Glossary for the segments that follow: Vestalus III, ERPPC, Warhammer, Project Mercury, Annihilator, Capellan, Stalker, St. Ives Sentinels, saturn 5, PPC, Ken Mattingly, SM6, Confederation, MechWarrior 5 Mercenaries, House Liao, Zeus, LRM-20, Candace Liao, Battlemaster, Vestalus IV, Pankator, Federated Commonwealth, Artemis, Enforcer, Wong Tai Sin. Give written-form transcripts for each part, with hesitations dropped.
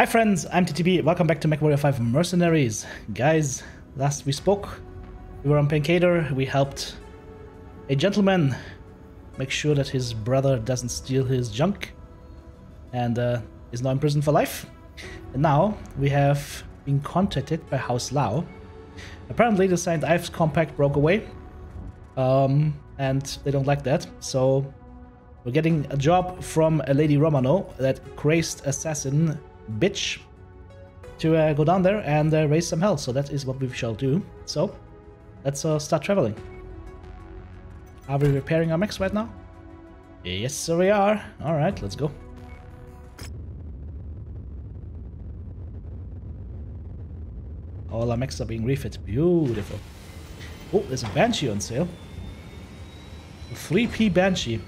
Hi friends, I'm TTB, welcome back to MechWarrior 5 Mercenaries. Guys, last we spoke, we were on Pankator, we helped a gentleman make sure that his brother doesn't steal his junk and is now in prison for life. And now we have been contacted by House Liao. Apparently the Saint Ives Compact broke away and they don't like that, so we're getting a job from a Lady Romano, that crazed assassin bitch, to go down there and raise some hell. So that is what we shall do. So let's start traveling. Are we repairing our mechs right now? Yes, sir, we are. All right, let's go. All our mechs are being refit. Beautiful. Oh, there's a Banshee on sale. A 3P Banshee.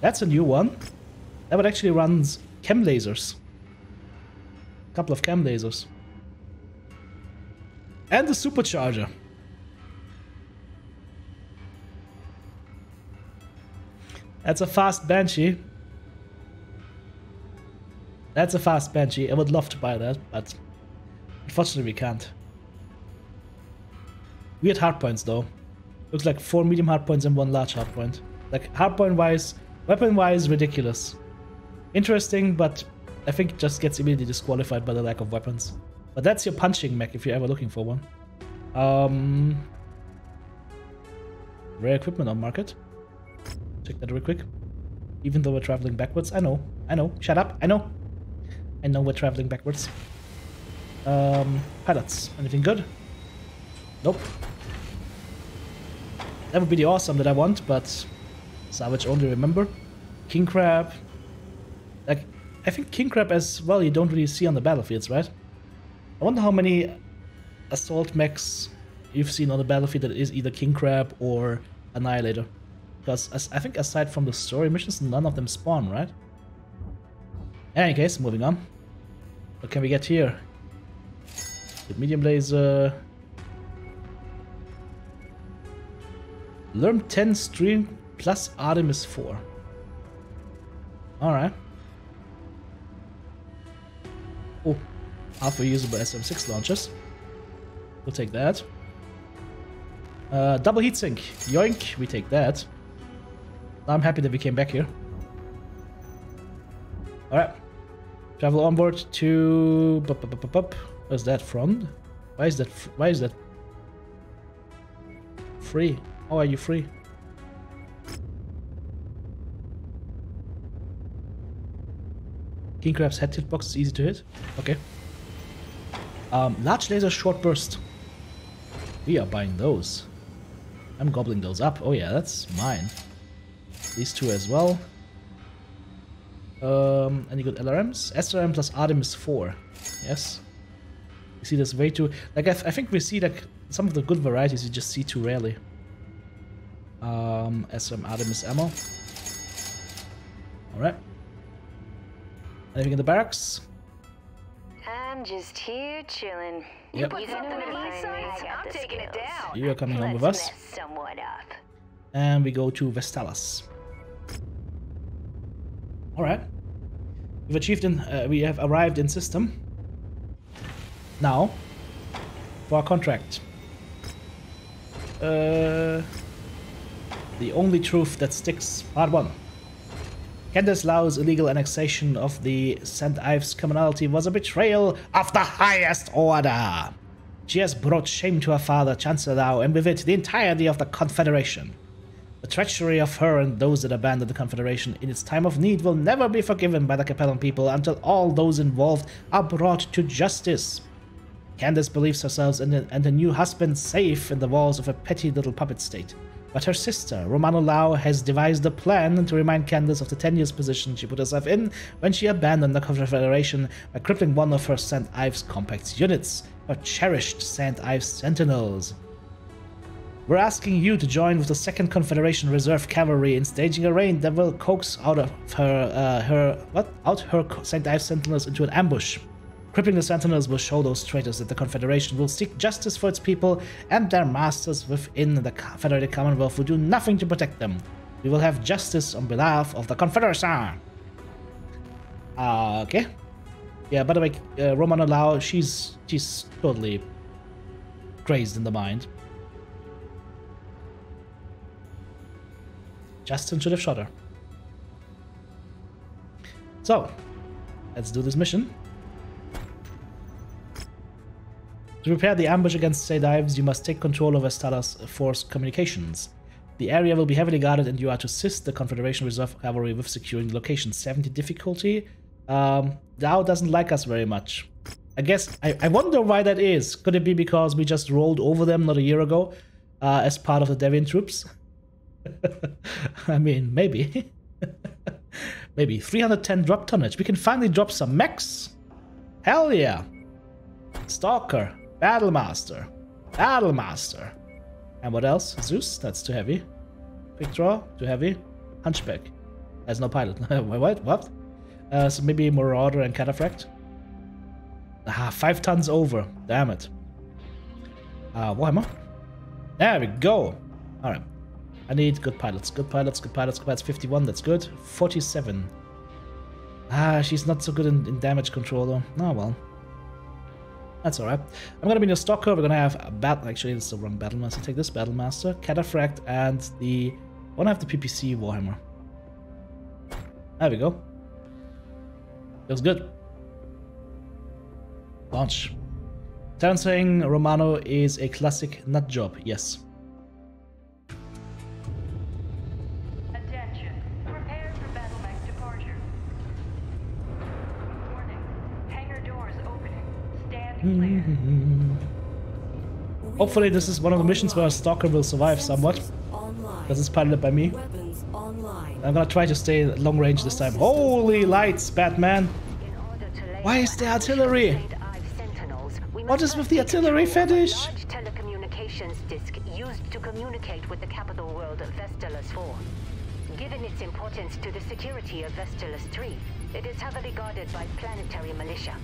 That's a new one. That one actually runs chem lasers. Couple of cam lasers and the supercharger. That's a fast Banshee. That's a fast Banshee. I would love to buy that, but unfortunately we can't. Weird hard points though. Looks like 4 medium hard points and 1 large hard point. Like hard point wise, weapon wise, ridiculous. Interesting, but I think it just gets immediately disqualified by the lack of weapons. But that's your punching mech if you're ever looking for one. Rare equipment on market. Check that real quick. Even though we're traveling backwards. I know. Shut up. I know we're traveling backwards. Pilots. Anything good? Nope. That would be the awesome that I want, but salvage only, remember. King Crab. Like, I think King Crab as well you don't really see on the battlefields, right? I wonder how many assault mechs you've seen on the battlefield that is either King Crab or Annihilator. Because I think aside from the story missions, none of them spawn, right? In any case, moving on. What can we get here? The medium laser. LRM 10 stream plus Artemis 4. Alright. Oh, half reusable SM6 launchers. We'll take that. Double heatsink. Yoink, we take that. I'm happy that we came back here. Alright. Travel onboard to... Where's that from? Why is that? Free. How are you free? King Crab's head hitbox is easy to hit. Okay. Large laser short burst. We are buying those. I'm gobbling those up. Oh yeah, that's mine. These two as well. Any good LRMs? SRM plus Artemis 4. Yes. You see this way too... Like, I think we see like some of the good varieties you just see too rarely. SRM Artemis ammo. Alright. Anything in the barracks? I'm just here chilling. Yep. You put something in my sights, I'm taking it down. You are coming home with us. And we go to Vestalus. Alright. We've achieved in... we have arrived in system. Now, for our contract. The only truth that sticks, part 1. Candace Liao's illegal annexation of the St. Ives Communality was a betrayal of the highest order. She has brought shame to her father, Chancellor Lau, and with it, the entirety of the Confederation. The treachery of her and those that abandoned the Confederation in its time of need will never be forgiven by the Capellan people until all those involved are brought to justice. Candace believes herself and her new husband safe in the walls of a petty little puppet state. But her sister, Romano Liao, has devised a plan to remind Candace of the tenuous position she put herself in when she abandoned the Confederation by crippling one of her St. Ives Compact's units, her cherished St. Ives Sentinels. We're asking you to join with the Second Confederation Reserve Cavalry in staging a raid that will coax out of her her St. Ives Sentinels into an ambush. Crippling the Sentinels will show those traitors that the Confederation will seek justice for its people and their masters within the Federated Commonwealth who do nothing to protect them. We will have justice on behalf of the Confederation. Okay. Yeah, by the way, Romano Liao, she's totally crazed in the mind. Justin should have shot her. So, let's do this mission. To prepare the ambush against St. Ives, you must take control of Vestalus force communications. The area will be heavily guarded and you are to assist the Confederation Reserve Cavalry with securing the location. 70 difficulty. Liao doesn't like us very much. I guess, I wonder why that is. Could it be because we just rolled over them not a year ago as part of the Deviant troops? I mean, maybe. Maybe. 310 drop tonnage. We can finally drop some mechs. Hell yeah. Stalker. Battlemaster. Battlemaster. And what else? Zeus? That's too heavy. Quick draw? Too heavy. Hunchback. There's no pilot. What? What? So maybe Marauder and Cataphract? Ah, 5 tons over. Damn it. Warhammer. There we go. Alright. I need good pilots. Good pilots, good pilots, good pilots. 51, that's good. 47. Ah, she's not so good in damage control though. Oh well. That's alright. I'm gonna be in a Stalker. We're gonna have a battle. Actually, it's the wrong Battlemaster. Take this Battlemaster, Cataphract, and the. I wanna have the PPC Warhammer. There we go. Feels good. Launch. Terrence saying Romano is a classic nut job. Yes. Hopefully this is one of the missions where a Stalker will survive somewhat. Because it's piloted by me. I'm gonna try to stay long range this time. Holy lights, Batman! Why is there artillery? What is with the artillery fetish? Telecommunications disc used to communicate with the capital world of Vestalus IV. Given its importance to the security of Vestalus III, it is heavily guarded by planetary militia.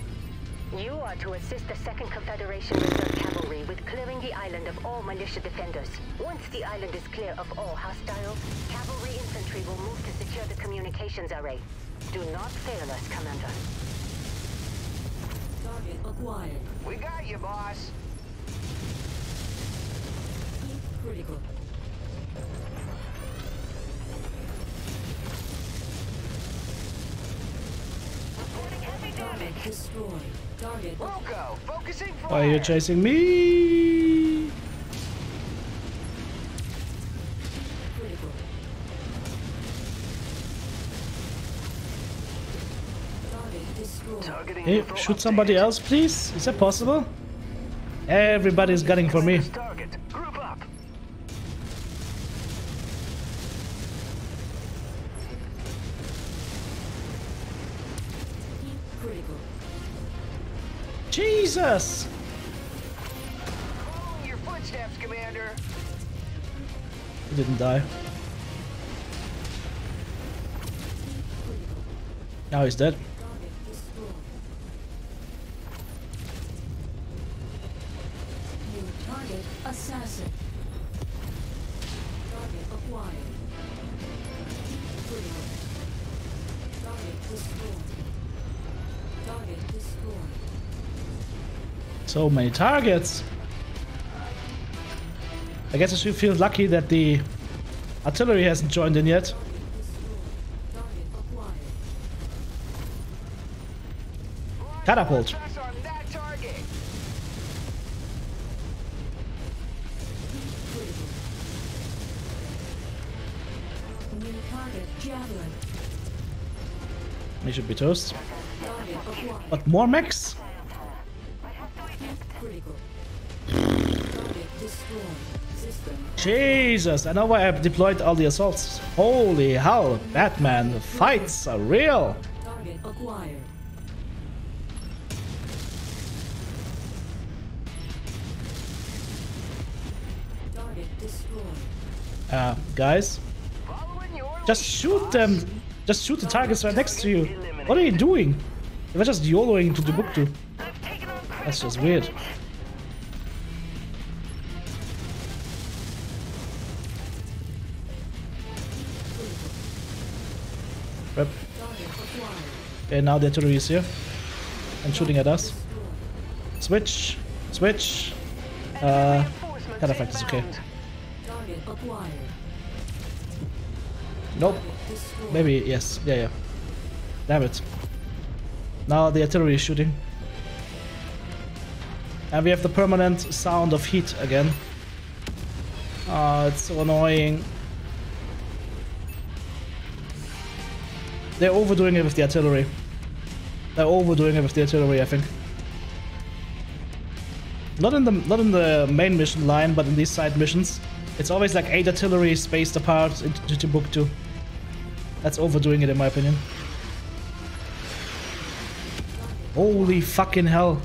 You are to assist the Second Confederation Reserve Cavalry with clearing the island of all militia defenders. Once the island is clear of all hostiles, cavalry infantry will move to secure the communications array. Do not fail us, Commander. Target acquired. We got you, boss. Critical. Reporting heavy damage. Destroyed. Roko, focusing fire. Why are you chasing me? Hey, shoot somebody else, please. Is that possible? Everybody's gunning for me. Jesus! Follow your footsteps, Commander. He didn't die. Now he's dead. New target assassin. Target acquired. Target destroyed. Target destroyed. So many targets. I guess I should feel lucky that the artillery hasn't joined in yet. Catapult. We should be toast. But more mechs? Jesus, I know why I've deployed all the assaults. Holy hell, Batman, the fights are real. Target acquired. Target destroyed. Guys, just shoot them. Just shoot the targets right next to you. What are you doing? They were just YOLOing to the book too. That's just weird. Rip. Okay, now the artillery is here. and shooting at us. Switch, switch. Cataphract is okay. Nope. Maybe, yes. Yeah, yeah. Damn it. Now the artillery is shooting. And we have the permanent sound of heat again. Oh, it's so annoying. They're overdoing it with the artillery. They're overdoing it with the artillery, I think. Not in the main mission line, but in these side missions. It's always like 8 artillery spaced apart into Timbuktu. That's overdoing it in my opinion. Holy fucking hell.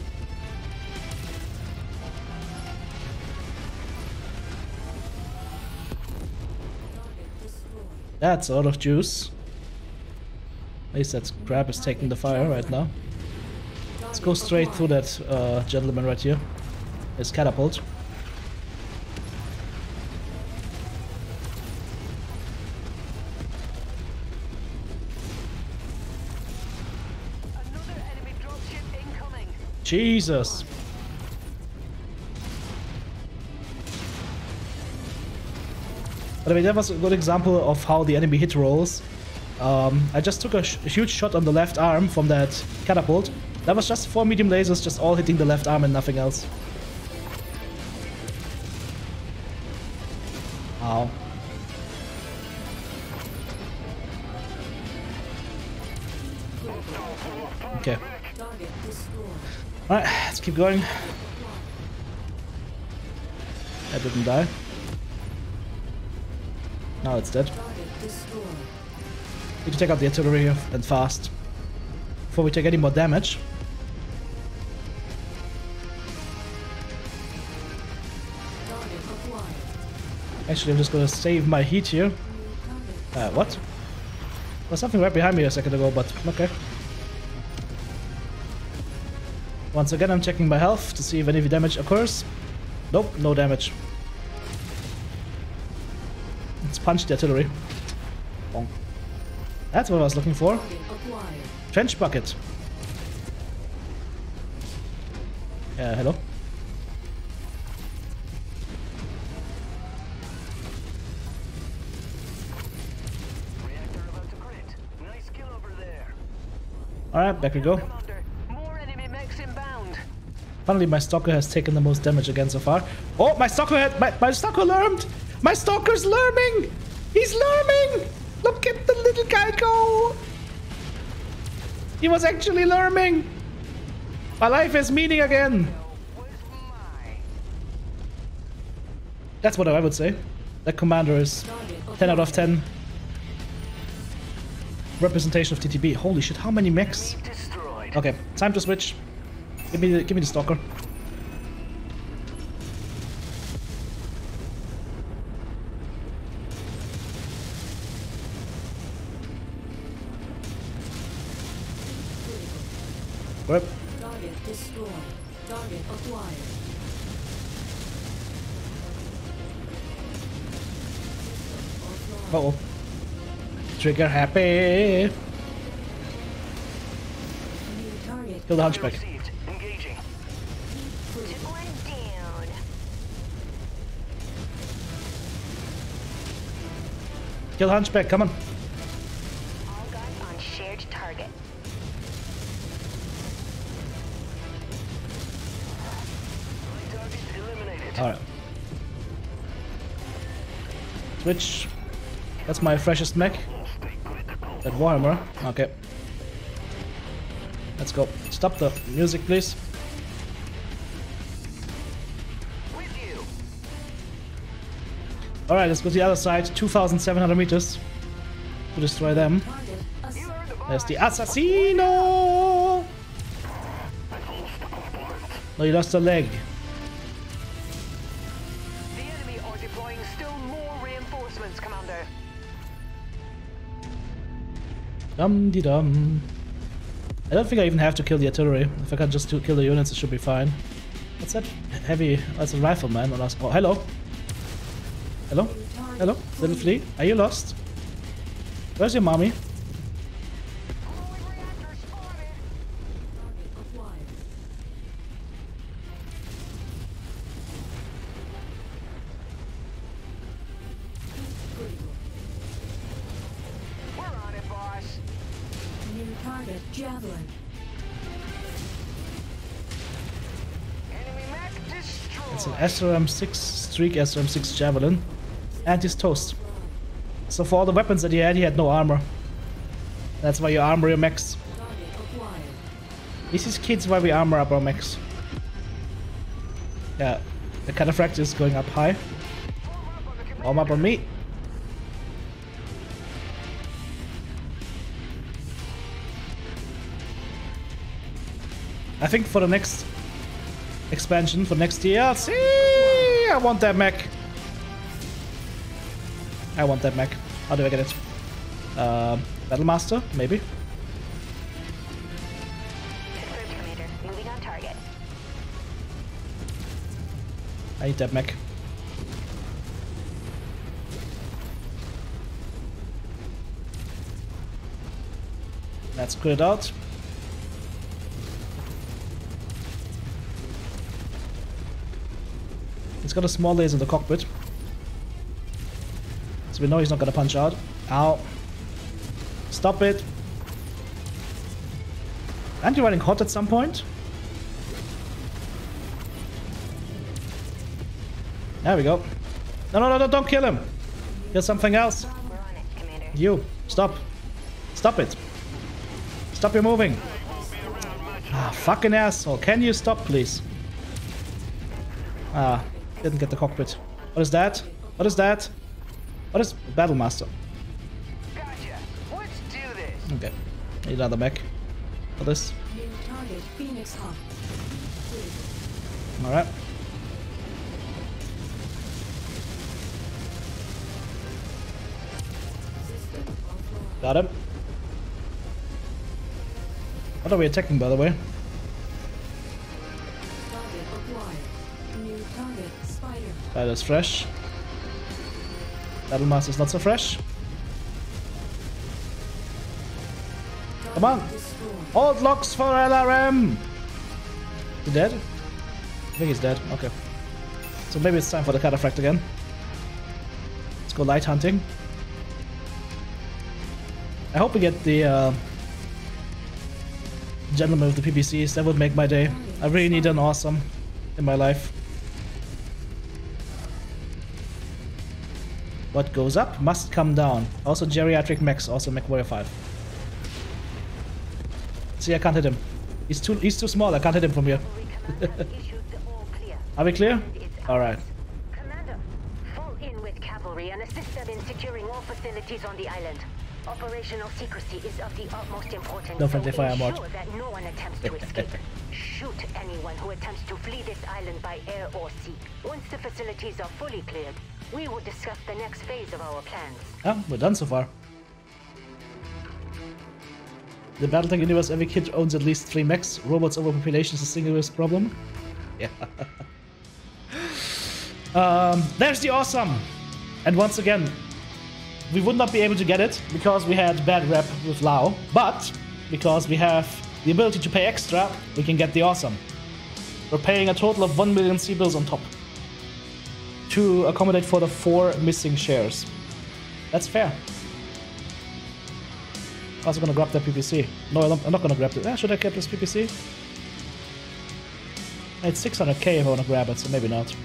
That's out of juice. At least that crab is taking the fire right now. Let's go straight through that gentleman right here. His catapult. Another enemy dropship incoming. Jesus. By the way, that was a good example of how the enemy hit rolls. I just took a huge shot on the left arm from that catapult. That was just 4 medium lasers, just all hitting the left arm and nothing else. Ow. Okay. Alright, let's keep going. That didn't die. Now it's dead. Need to take out the artillery here and fast before we take any more damage. Actually, I'm just gonna save my heat here. What? There's something right behind me a second ago, but okay. Once again, I'm checking my health to see if any damage occurs. Nope, no damage. Let's punch the artillery. Bonk. That's what I was looking for. Trench bucket. Hello. Reactor about to crit. Nice kill over there. Alright, back we go. More enemy mechs inbound. Finally, my stalker has taken the most damage again so far. Oh, my stalker had, my stalker learned! My stalker's learning! He's learning! Look at the little guy go! He was actually learning! My life has meaning again! That's what I would say. That commander is 10 out of 10. Representation of TTB. Holy shit, how many mechs? Okay, time to switch. Give me the stalker. Target destroyed. Target acquired. Uh-oh. Trigger happy. Kill the hunchback. Engaging. Down. Kill the hunchback, come on. All guns on shared target. Alright. Switch. That's my freshest mech. That Warhammer. Okay. Let's go. Stop the music, please. Alright, let's go to the other side. 2,700 meters to destroy them. There's the Assassino! No, you lost a leg. Dum-de-dum. I don't think I even have to kill the artillery. If I can just kill the units, it should be fine. What's that heavy? That's a rifleman on us. Oh, hello. Hello? Hello? Little flea? Are you lost? Where's your mommy? Javelin. It's an SRM6, Streak SRM6 Javelin. And he's toast. So for all the weapons that he had no armor. That's why you armor your mechs. This is kids why we armor up our mechs. Yeah, the Cataphract is going up high. Warm up on me. I think for the next expansion, for next DLC, I want that mech. I want that mech. How do I get it? Battlemaster, maybe. Disperse, Commander. Moving on target. I need that mech. Let's clear it out. He's got a small laser in the cockpit, so we know he's not gonna punch out. Ow! Stop it! Aren't you running hot at some point? There we go. No, no, no, no! Don't kill him. Here's something else. We're on it, Commander. You stop! Stop it! Stop your moving! Ah, fucking asshole! Can you stop, please? Ah. Didn't get the cockpit. What is that? What is that? What is Battlemaster? Gotcha. Let's do this. Okay. Need another mech for this. Alright. Got him. What are we attacking, by the way? That is fresh. Battlemaster is not so fresh. Come on! Hold locks for LRM! Is he dead? I think he's dead. Okay. So maybe it's time for the Cataphract again. Let's go light hunting. I hope we get the gentleman with the PPCs. That would make my day. I really need an awesome in my life. What goes up must come down. Also geriatric mechs, also MechWarrior 5. See, I can't hit him. He's too small, I can't hit him from here. Are we clear? Alright. Commander, fall in with cavalry and assist them in securing all facilities on the island. Operational secrecy is of the utmost importance. No friendly fire mod. Ensure that no one attempts to escape. Shoot anyone who attempts to flee this island by air or sea. Once the facilities are fully cleared, we will discuss the next phase of our plans. Ah, we're done so far. The Battletech universe, every kid owns at least 3 mechs. Robots overpopulation is the single biggest problem. Yeah. There's the awesome! And once again, we would not be able to get it because we had bad rep with Liao, but because we have the ability to pay extra, we can get the awesome. We're paying a total of 1 million C-bills on top to accommodate for the 4 missing shares. That's fair. I'm also gonna grab that PPC. No, I'm not gonna grab it. Ah, should I get this PPC? It's 600k if I wanna grab it, so maybe not.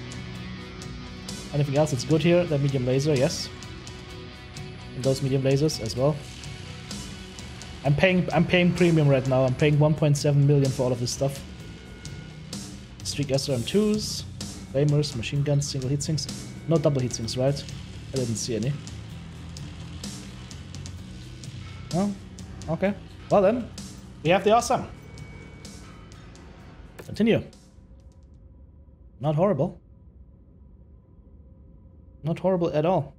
Anything else that's good here? That medium laser, yes. And those medium lasers as well. I'm paying premium right now. I'm paying 1.7 million for all of this stuff. Streak SRM2s. Flamers, machine guns, single heat sinks. No double heat sinks, right? I didn't see any. No? Okay. Well then, we have the awesome. Continue. Not horrible. Not horrible at all.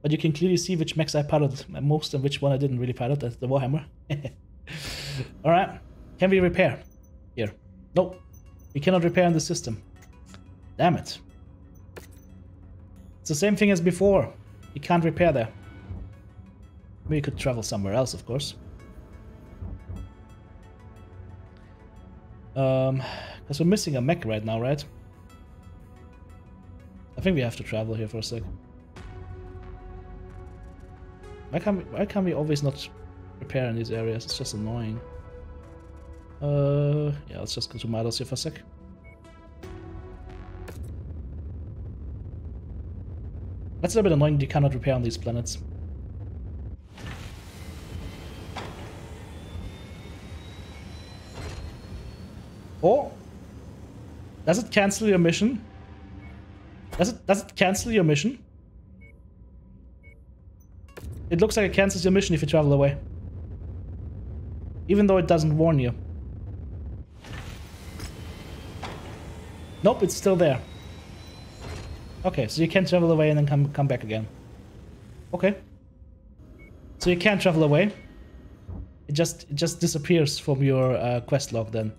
But you can clearly see which mechs I piloted most and which one I didn't really pilot. That's the Warhammer. Alright. Can we repair? Here. Nope. We cannot repair in the system. Damn it. It's the same thing as before. You can't repair there. We could travel somewhere else, of course. Because we're missing a mech right now, right? I think we have to travel here for a sec. Why can't we always not repair in these areas? It's just annoying. Yeah, let's just go to Midas here for a sec. That's a little bit annoying, you cannot repair on these planets. Oh! Does it cancel your mission? Does it cancel your mission? It looks like it cancels your mission if you travel away. Even though it doesn't warn you. Nope, it's still there. Okay, so you can travel away and then come back again. Okay. So you can travel away. It just disappears from your quest log then.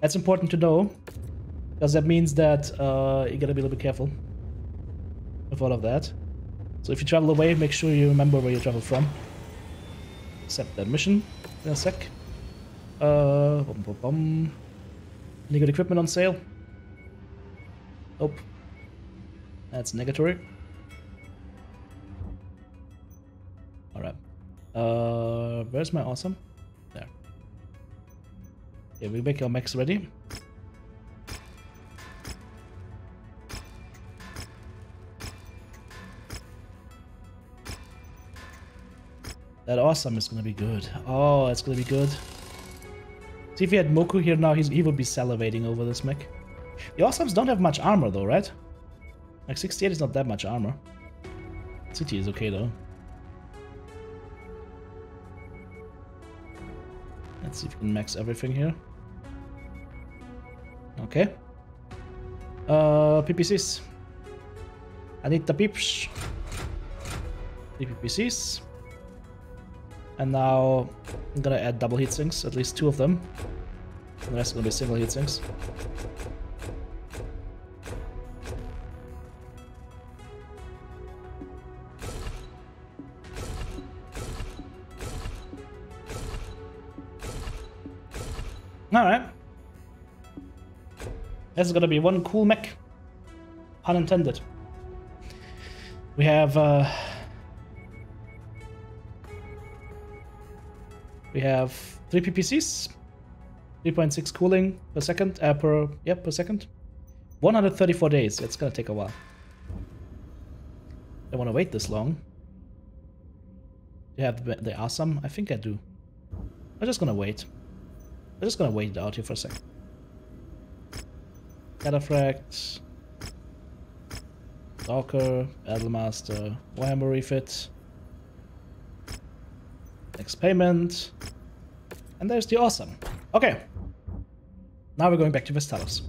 That's important to know, because that means that you gotta be a little bit careful with all of that. So if you travel away, make sure you remember where you travel from. Accept that mission in a sec. Any good equipment on sale? Nope. That's negatory. Alright. Where's my awesome? There. Okay, we make our mechs ready. That awesome is gonna be good. Oh, it's gonna be good. See, if we had Moku here now, he would be salivating over this mech. The awesomes don't have much armor though, right? Like 68 is not that much armor. City is okay though. Let's see if we can max everything here. Okay. PPCs. I need the peeps. The PPCs. And now I'm gonna add double heat sinks, at least two of them. And the rest are gonna be single heat sinks. Alright. This is gonna be one cool mech. Pun intended. We have three PPCs, 3.6 cooling per second, per second. 134 days, it's gonna take a while. I don't wanna wait this long. Do you have the awesome? I think I do. I'm just gonna wait. I'm just gonna wait it out here for a second. Cataphract, Stalker, Battlemaster, Warhammer refit. Next payment. And there's the awesome. Okay. Now we're going back to Vestalus.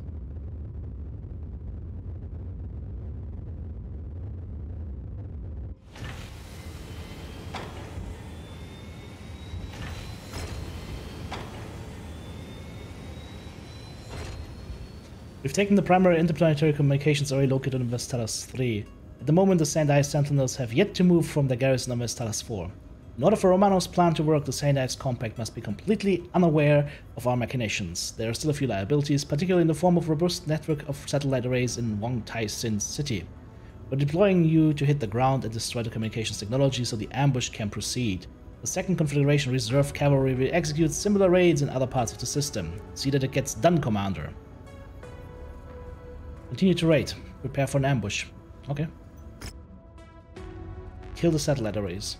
We've taken the primary interplanetary communications already located on Vestalus III. At the moment, the St. Ives Sentinels have yet to move from the garrison on Vestalus IV. In order for Romano's plan to work, the Saint Ives Compact must be completely unaware of our machinations. There are still a few liabilities, particularly in the form of a robust network of satellite arrays in Wong Tai Sin's city. We're deploying you to hit the ground and destroy the communications technology so the ambush can proceed. The Second Confederation Reserve Cavalry will execute similar raids in other parts of the system. See that it gets done, Commander. Continue to raid. Prepare for an ambush. Okay. Kill the satellite arrays.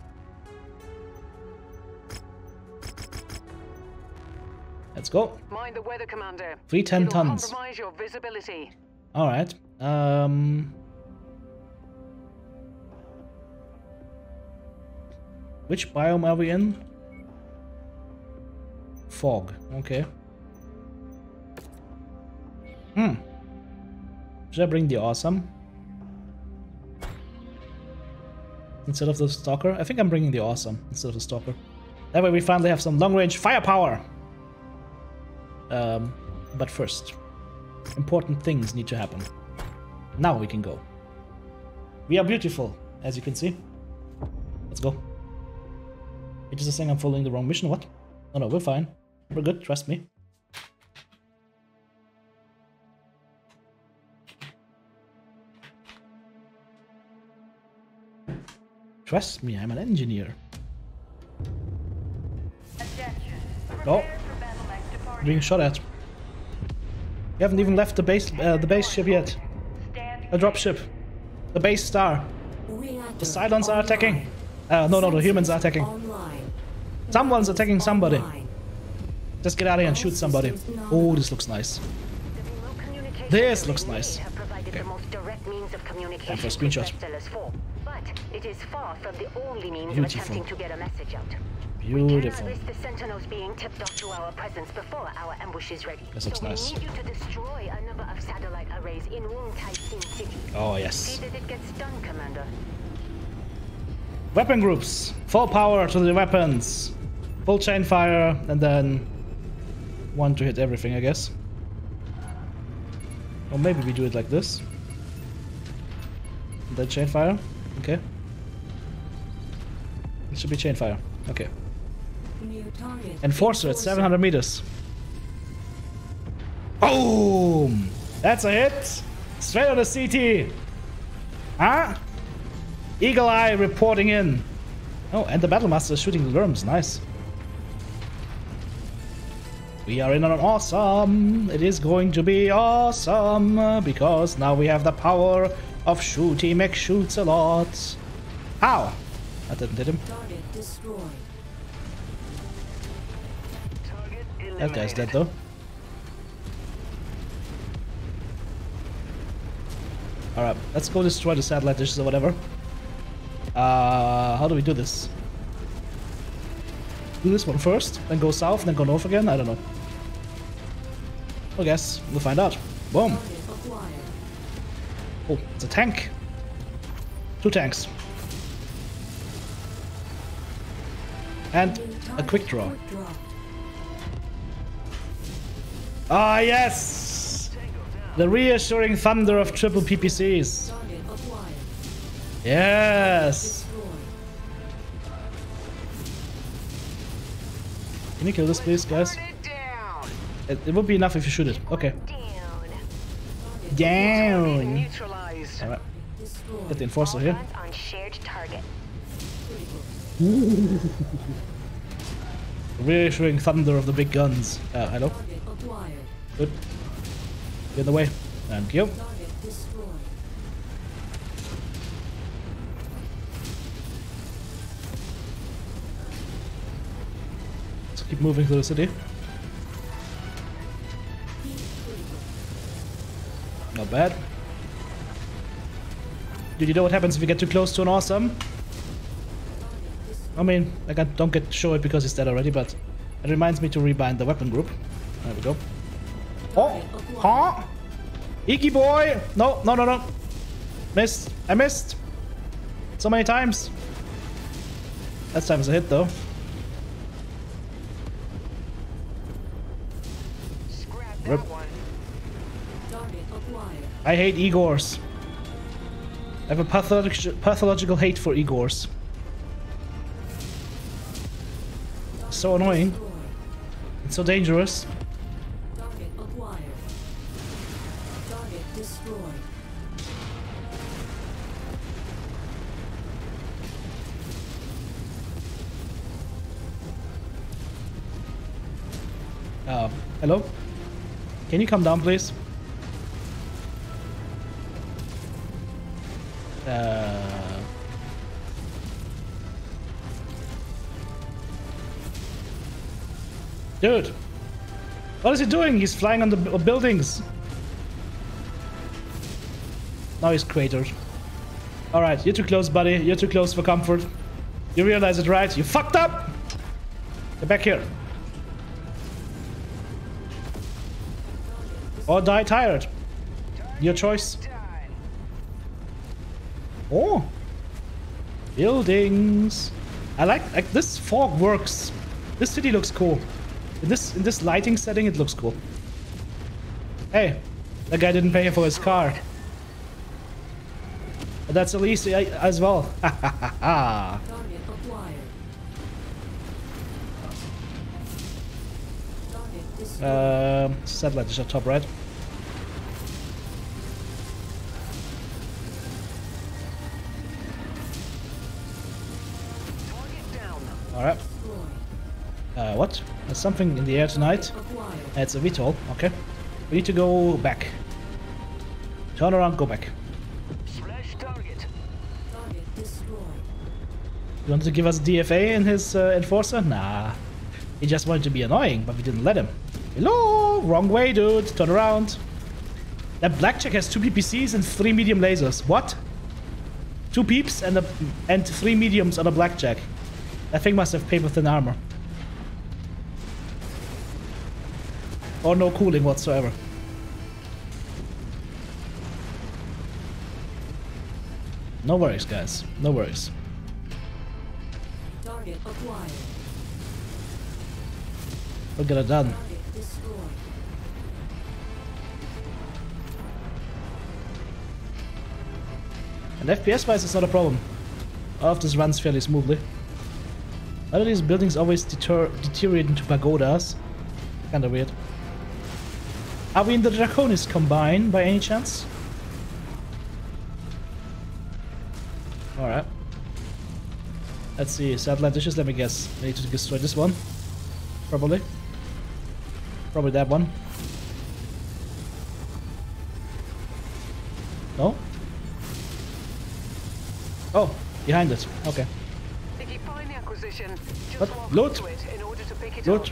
Let's go. Mind the weather, Commander. 310 tons. Compromise your visibility. All right. Which biome are we in? Fog. Okay. Should I bring the awesome instead of the stalker? I think I'm bringing the awesome instead of the stalker. That way we finally have some long-range firepower. But first, important things need to happen. Now we can go. We are beautiful, as you can see. Let's go. It is a thing I'm following the wrong mission, what? No, no, we're fine. We're good, trust me. Trust me, I'm an engineer. Oh. being shot at. We haven't even left the base ship yet. A dropship. The base star. The Cylons are attacking. No, the humans are attacking. Someone's attacking somebody. Just get out of here and shoot somebody. Oh, this looks nice. This looks nice. Okay. Time for a screenshot. It is far from the only means of attempting to get a message out. Beautiful. We cannot risk the sentinels being tipped off to our presence before our ambush is ready. This looks nice. We need you to destroy a number of satellite arrays in Wong Tai Sin City. Oh yes. See that it gets done, Commander. Weapon groups. Full power to the weapons. Full chain fire, and then one to hit everything, I guess. Or maybe we do it like this. And then chain fire. Okay. It should be chain fire. Okay. Enforcer at 700 meters. Boom! That's a hit! Straight on the CT! Huh? Eagle Eye reporting in. Oh, and the Battlemaster is shooting the worms. Nice. We are in on an awesome. It is going to be awesome because now we have the power of shooty mech shoots a lot. Ow! That didn't hit him. That guy's dead though. Alright, let's go destroy the satellite dishes or whatever. How do we do this? Do this one first, then go south, then go north again? I don't know. I guess we'll find out. Boom! Oh, it's a tank. Two tanks. And a quick draw. Ah, yes! The reassuring thunder of triple PPCs. Yes! Can you kill this, please, guys? It would be enough if you shoot it. Okay. Down! Alright. Get the Enforcer here. Ooh. Reassuring thunder of the big guns. Hello. Good. Get in the way. Thank you. Let's keep moving through the city. Not bad. Dude, you know what happens if you get too close to an awesome? I mean, like I don't get to show it because it's dead already, but it reminds me to rebind the weapon group. There we go. Oh! Huh? Iggy boy! No. Missed. I missed. So many times. That time is a hit though. Rip. I hate Igors. I have a pathological hate for Igors. So annoying. It's so dangerous. Target acquired. Target destroyed. Hello? Can you come down, please? Dude, what is he doing? He's flying on the buildings. Now he's cratered. All right, you're too close, buddy. You're too close for comfort. You realize it, right? You fucked up. Get back here. Or die tired. Your choice. Oh, buildings. I like this fog works. This city looks cool. In this lighting setting, it looks cool. Hey, that guy didn't pay for his car. But that's at least as well. Ha ha ha ha. Satellite is up top right. All right. What? There's something in the air tonight. That's a VTOL, okay. We need to go back. Turn around, go back. Flash target. Target destroyed. You wanted to give us DFA in his Enforcer? Nah. He just wanted to be annoying, but we didn't let him. Hello! Wrong way, dude. Turn around. That Blackjack has 2 PPCs and 3 medium lasers. What? 2 peeps and 3 mediums on a Blackjack. That thing must have paper-thin armor. Or no cooling whatsoever. No worries, guys. No worries. Target acquired. We'll get it done. And FPS-wise, it's not a problem. All of this runs fairly smoothly. None of these buildings always deteriorate into pagodas. Kinda weird. Are we in the Draconis Combine by any chance? Alright. Let's see, satellite dishes, let me guess. I need to destroy this one. Probably. Probably that one. No? Oh, behind it. Okay. If you find the acquisition, just walk loot to it in order to pick it up.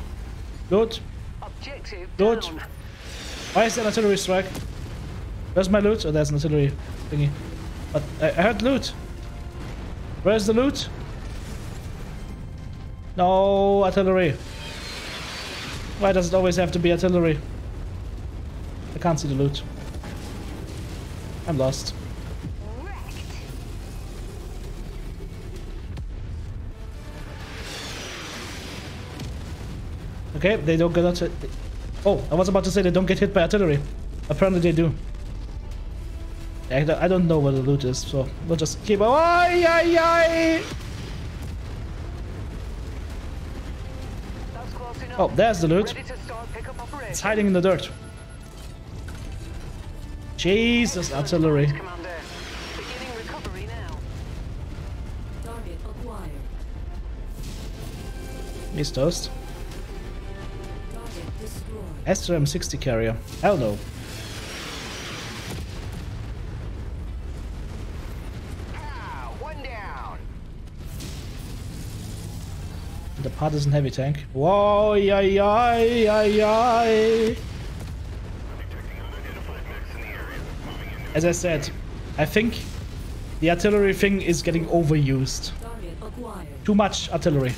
Loot. Objective loot. Down. Why is there an artillery strike? Where's my loot? Oh, there's an artillery thingy. But I heard loot. Where's the loot? No artillery. Why does it always have to be artillery? I can't see the loot. I'm lost. Wrecked. Okay, they don't get out. Oh, I was about to say they don't get hit by artillery. Apparently they do. I don't know where the loot is, so we'll just keep... Ay, ay, ay. Oh, there's the loot. It's hiding in the dirt. Jesus, artillery. He's toast. SRM-60 carrier. Hell no. The partisan heavy tank. Whoa, yeah, yeah, yeah, yeah. As I said, I think the artillery thing is getting overused. Too much artillery.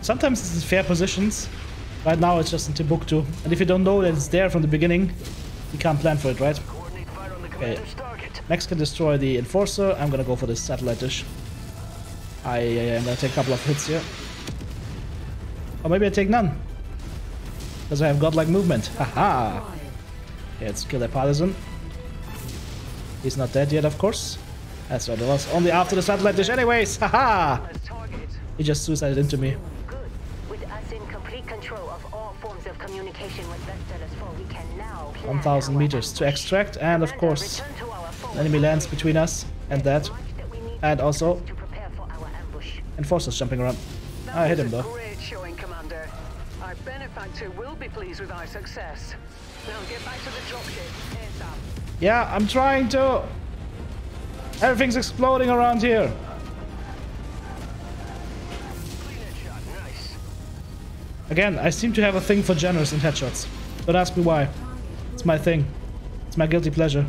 Sometimes it's in fair positions. Right now it's just in Timbuktu, and if you don't know that it's there from the beginning, you can't plan for it, right? Okay. Max can destroy the Enforcer. I'm gonna go for this satellite dish. I'm gonna take a couple of hits here. Or maybe I take none. Because I have godlike movement. Haha! Okay, let's kill the partisan. He's not dead yet, of course. That's what it was. Only after the satellite dish anyways! Haha! He just suicided into me. Communication with Vestalus IV, we can now 1,000 meters to extract, and of course an enemy lands between us and that, and also Enforcers jumping around. I hit him though. Great showing, Commander. Our benefactor will be pleased with our success. Now get back to the dropship. Yeah, I'm trying to. Everything's exploding around here. Again, I seem to have a thing for generous and headshots. Don't ask me why. It's my thing. It's my guilty pleasure.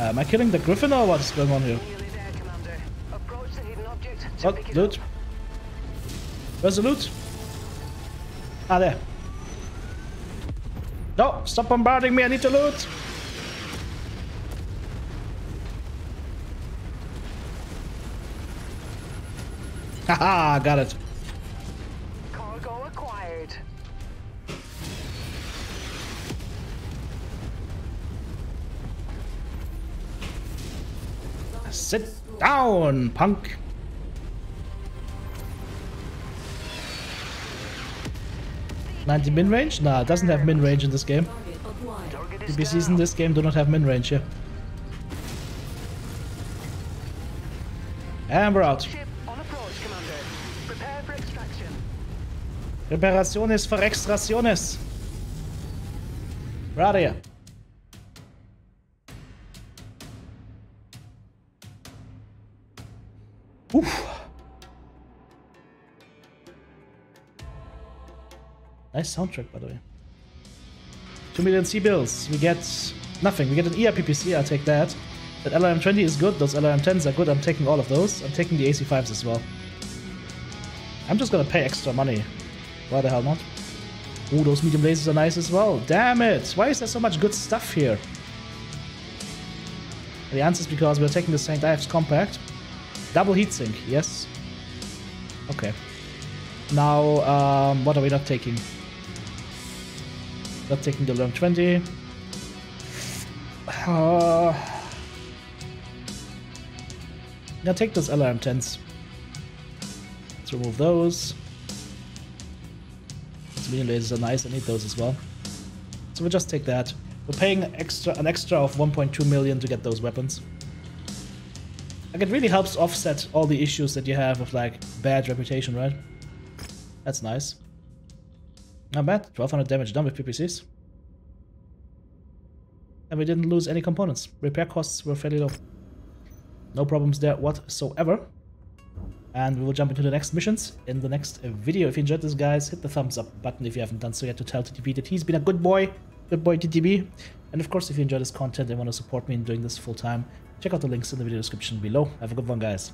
Am I killing the Griffin or what's going on here? Oh, loot. Where's the loot? Ah, there. No, stop bombarding me, I need to loot! Haha, got it. Cargo acquired. Sit down, punk. Mid-range? Nah, it doesn't have mid-range in this game. PPCs in this game do not have mid-range here. And we're out. Reparaciones for extraciones. We're out of here. Oof. Nice soundtrack, by the way. 2 million C-bills. We get nothing. We get an ERPPC. I'll take that. That LRM-20 is good. Those LRM-10s are good. I'm taking all of those. I'm taking the AC-5s as well. I'm just gonna pay extra money. Why the hell not? Ooh, those medium lasers are nice as well. Damn it! Why is there so much good stuff here? The answer is because we're taking the St. Ives Compact. Double heatsink, yes. Okay. Now, what are we not taking? Not taking the LRM-20. Now take those LRM-10s. Let's remove those. Those medium lasers are nice. I need those as well. So we'll just take that. We're paying an extra of 1.2 million to get those weapons. Like, it really helps offset all the issues that you have of like bad reputation, right? That's nice. Not bad. 1200 damage done with PPCs. And we didn't lose any components. Repair costs were fairly low. No problems there whatsoever. And we will jump into the next missions in the next video. If you enjoyed this, guys, hit the thumbs up button if you haven't done so yet to tell TTB that he's been a good boy. Good boy, TTB. And of course, if you enjoy this content and want to support me in doing this full time, check out the links in the video description below. Have a good one, guys.